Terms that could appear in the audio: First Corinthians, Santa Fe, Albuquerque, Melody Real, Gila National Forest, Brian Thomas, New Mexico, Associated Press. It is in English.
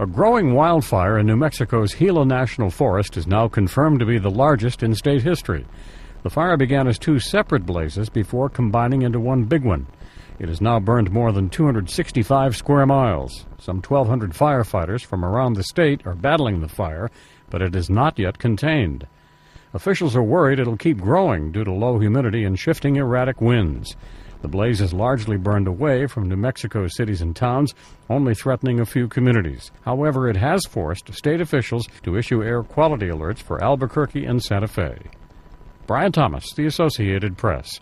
A growing wildfire in New Mexico's Gila National Forest is now confirmed to be the largest in state history. The fire began as two separate blazes before combining into one big one. It has now burned more than 265 square miles. Some 1,200 firefighters from around the state are battling the fire, but it is not yet contained. Officials are worried it'll keep growing due to low humidity and shifting erratic winds. The blaze is largely burned away from New Mexico's cities and towns, only threatening a few communities. However, it has forced state officials to issue air quality alerts for Albuquerque and Santa Fe. Brian Thomas, The Associated Press.